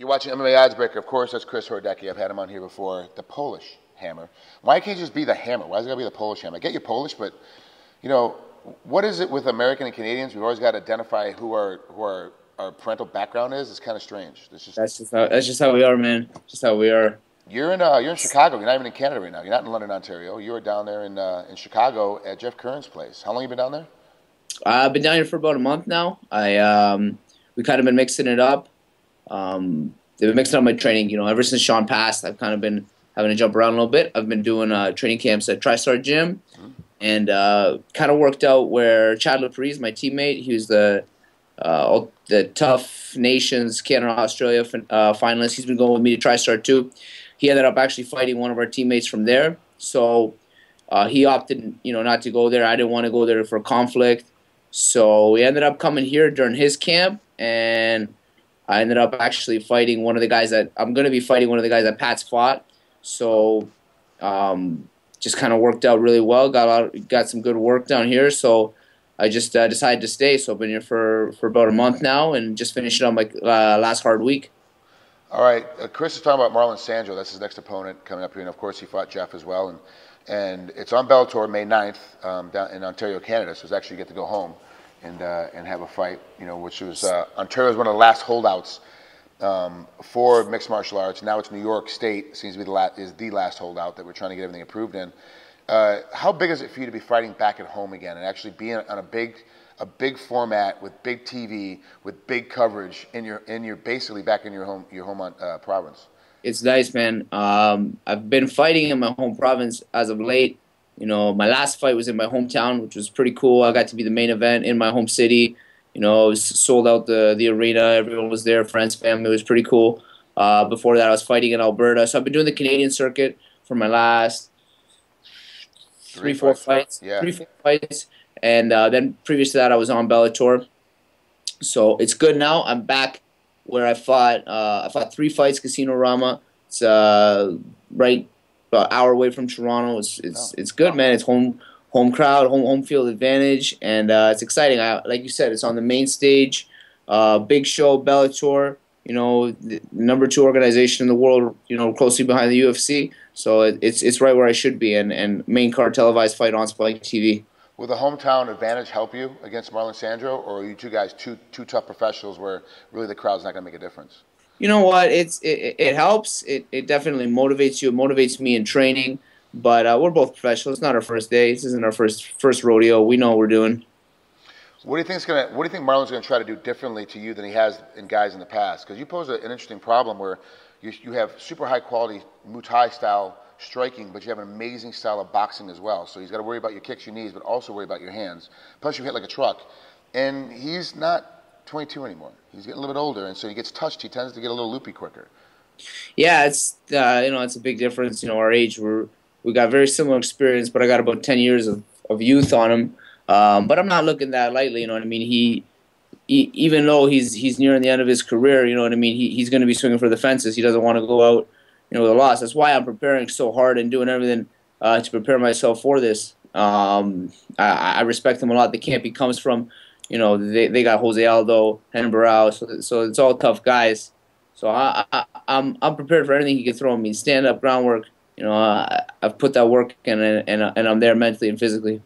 You're watching MMA OddsBreaker. Of course, that's Chris Horodecki. I've had him on here before. The Polish Hammer. Why can't it just be the Hammer? Why does it got to be the Polish Hammer? I get you Polish, but, you know, what is it with American and Canadians? We've always got to identify who our parental background is. It's kind of strange. It's just, that's just how we are, man. Just how we are. You're in Chicago. You're not even in Canada right now. You're not in London, Ontario. You are down there in Chicago at Jeff Curran's place. How long have you been down there? I've been down here for about a month now. We kind of been mixing it up. They've been mixing up my training. You know, ever since Sean passed, I've kind of been having to jump around a little bit. I've been doing training camps at TriStar Gym, and kind of worked out where Chad Laprise, my teammate, he was the Tough Nations Canada Australia finalist. He's been going with me to TriStar too. He ended up actually fighting one of our teammates from there, so he opted, you know, not to go there. I didn't want to go there for conflict, so we ended up coming here during his camp, and I ended up actually fighting one of the guys that I'm going to be fighting, one of the guys that Pat's fought. So just kind of worked out really well. Got some good work down here. So I just decided to stay. So I've been here for about a month now and just finishing up my last hard week. All right. Chris is talking about Marlon Sandro. That's his next opponent coming up here. And, of course, he fought Jeff as well. And it's on Bellator May 9th down in Ontario, Canada. So it's actually get to go home and have a fight, you know, which was Ontario is one of the last holdouts for mixed martial arts. Now it's New York State seems to be the last holdout that we're trying to get everything approved in. How big is it for you to be fighting back at home again and actually being on a big format with big TV with big coverage in your basically back in your home province? It's nice, man. I've been fighting in my home province as of late. You know, my last fight was in my hometown, which was pretty cool. I got to be the main event in my home city. You know, it was sold out the arena. Everyone was there, friends, family. It was pretty cool. Before that, I was fighting in Alberta. So I've been doing the Canadian circuit for my last three, four fights. And then previous to that, I was on Bellator. So it's good now. I'm back where I fought. I fought 3 fights, Casino Rama. It's right about an hour away from Toronto. It's good, man. It's home crowd, home field advantage, and it's exciting. Like you said, it's on the main stage, big show, Bellator. You know, the #2 organization in the world. You know, closely behind the UFC. So it's right where I should be, and main card televised fight on Spike TV. Will the hometown advantage help you against Marlon Sandro, or are you two guys too tough professionals where really the crowd's not going to make a difference? You know what? It helps. It definitely motivates you. It motivates me in training. But we're both professionals. It's not our first day. This isn't our first rodeo. We know what we're doing. What do you think Marlon's gonna try to do differently to you than he has in guys in the past? Because you pose an interesting problem where you have super high quality Muay Thai style striking, but you have an amazing style of boxing as well. So he's got to worry about your kicks, your knees, but also worry about your hands. Plus you hit like a truck, and he's not 22 anymore. He's getting a little bit older, and so he gets touched. He tends to get a little loopy quicker. Yeah, it's you know, it's a big difference. You know, our age, we got very similar experience, but I got about 10 years of youth on him. But I'm not looking that lightly. You know what I mean? He even though he's nearing the end of his career, you know what I mean? He's going to be swinging for the fences. He doesn't want to go out, you know, with a loss. That's why I'm preparing so hard and doing everything to prepare myself for this. I respect him a lot. The camp he comes from. You know, they got Jose Aldo, Henry Burrell, so it's all tough guys. So I'm prepared for anything he can throw at me. Stand up, groundwork. You know, I've put that work in, and I'm there mentally and physically. You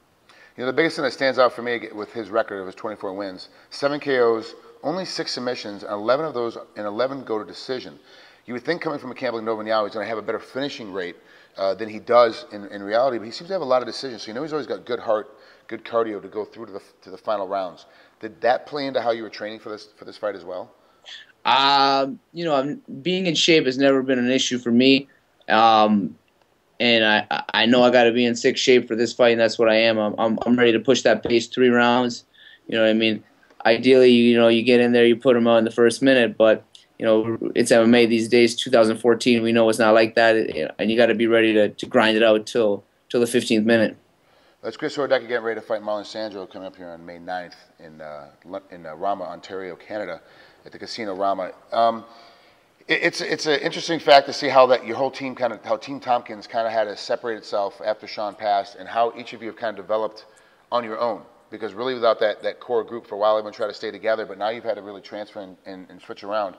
know, the biggest thing that stands out for me with his record of his 24 wins, 7 KOs, only 6 submissions, and 11 of those and 11 go to decision. You would think coming from a camp like Novaniao, he's going to have a better finishing rate than he does in reality, but he seems to have a lot of decisions. So you know he's always got good heart, good cardio to go through to the final rounds. Did that play into how you were training for this fight as well? You know, being in shape has never been an issue for me, and I know I got to be in sick shape for this fight, and that's what I am. I'm ready to push that pace 3 rounds. You know what I mean? Ideally, you know, you get in there, you put them out in the first minute, but you know it's MMA these days, 2014. We know it's not like that, and you got to be ready to grind it out till the 15th minute. That's Chris Horodecki getting ready to fight Marlon Sandro coming up here on May 9th in Rama, Ontario, Canada, at the Casino Rama. It's an interesting fact to see how your whole team how Team Tompkins kind of had to separate itself after Sean passed, and how each of you have kind of developed on your own. Because really, without that core group for a while, everyone tried to stay together, but now you've had to really transfer and switch around.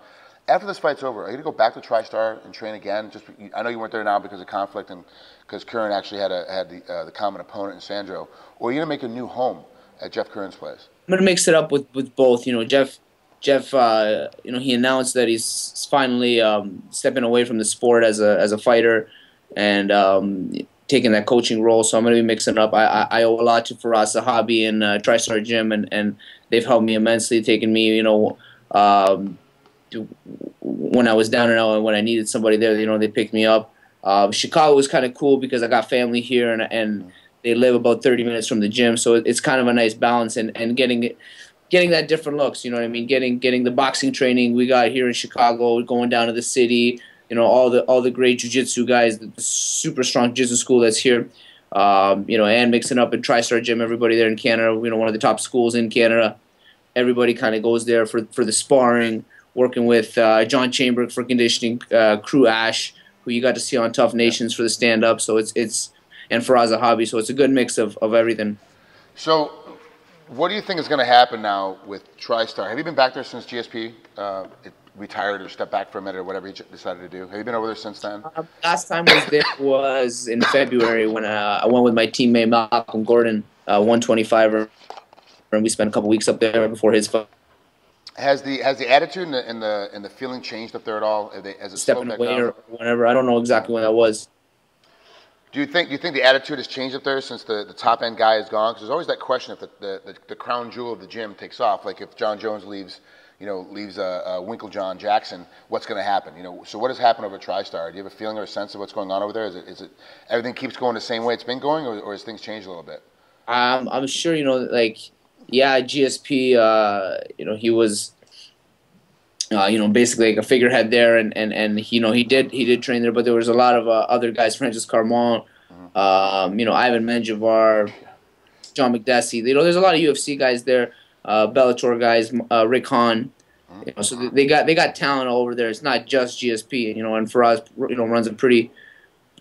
After this fight's over, are you going to go back to TriStar and train again? Just, I know you weren't there now because of conflict and because Curran actually had the common opponent in Sandro. Or are you going to make a new home at Jeff Curran's place? I'm going to mix it up with both. You know, Jeff, you know, he announced that he's finally stepping away from the sport as a fighter and taking that coaching role. So I'm going to be mixing it up. I owe a lot to Firas Zahabi and TriStar Gym, and they've helped me immensely, taking me, you know, when I was down and out and when I needed somebody there, you know, they picked me up. Chicago was kind of cool because I got family here and they live about 30 minutes from the gym, so it's kind of a nice balance and getting that different looks, you know what I mean? Getting the boxing training we got here in Chicago, going down to the city, you know, all the great jiu-jitsu guys, the super strong jiu-jitsu school that's here, you know, and mixing up at TriStar Gym, everybody there in Canada, you know, one of the top schools in Canada. Everybody kind of goes there for the sparring, working with John Chamber for conditioning, Crew Ash, who you got to see on Tough Nations for the stand-up, so it's and Firas Zahabi, so it's a good mix of everything. So what do you think is going to happen now with TriStar? Have you been back there since GSP retired or stepped back for a minute or whatever he decided to do? Have you been over there since then? Last time I was there was in February when I went with my teammate Malcolm Gordon, 125er, and we spent a couple weeks up there before his fight. Has the attitude and the feeling changed up there at all? Has it stepping away down? Or whatever? I don't know exactly when that was. Do you think the attitude has changed up there since the top end guy is gone? Because there's always that question if the crown jewel of the gym takes off, like if John Jones leaves, you know, Winklejohn Jackson, what's going to happen? You know, so what has happened over at TriStar? Do you have a feeling or a sense of what's going on over there? Is it everything keeps going the same way it's been going, or has things changed a little bit? I'm sure, you know, like. Yeah, GSP, you know, he was, you know, basically like a figurehead there, and you know, he did train there, but there was a lot of other guys, Francis Carmont, you know, Ivan Menjivar, John McDessie. You know, there's a lot of UFC guys there, Bellator guys, Rick Hahn. You know, so they got talent all over there. It's not just GSP, you know, and Firas, you know, runs a pretty,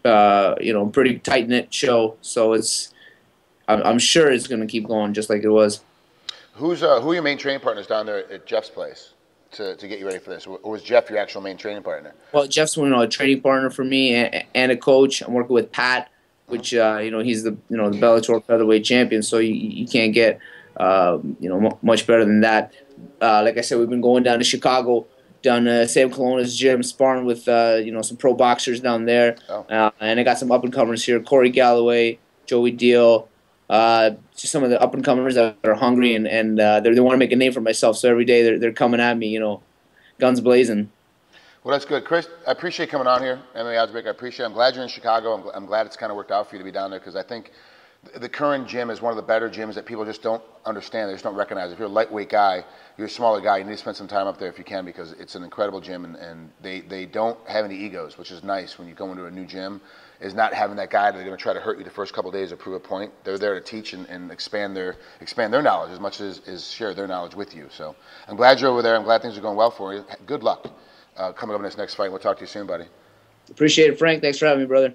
you know, pretty tight knit show. So it's, I'm sure it's going to keep going just like it was. Who are your main training partners down there at Jeff's place to get you ready for this? Or was Jeff your actual main training partner? Well, Jeff's one, you know, a training partner for me and a coach. I'm working with Pat, which you know, he's the Bellator featherweight champion, so you can't get you know, much better than that. Like I said, we've been going down to Chicago, down to Sam Colonna's gym, sparring with you know, some pro boxers down there, and I got some up and comers here: Corey Galloway, Joey Deal. Just some of the up-and-comers that are hungry and they want to make a name for myself. So every day they're coming at me, you know, guns blazing. Well, that's good. Chris, I appreciate coming on here. MMA OddsBreaker, I appreciate it. I'm glad you're in Chicago. I'm glad it's kind of worked out for you to be down there, because I think the current gym is one of the better gyms that people just don't understand. They just don't recognize. If you're a lightweight guy, you're a smaller guy, you need to spend some time up there if you can, because it's an incredible gym, and they don't have any egos, which is nice when you go into a new gym, is not having that guy that they're going to try to hurt you the first couple of days or prove a point. They're there to teach and expand their knowledge as much as share their knowledge with you. So I'm glad you're over there. I'm glad things are going well for you. Good luck coming up in this next fight. We'll talk to you soon, buddy. Appreciate it, Frank. Thanks for having me, brother.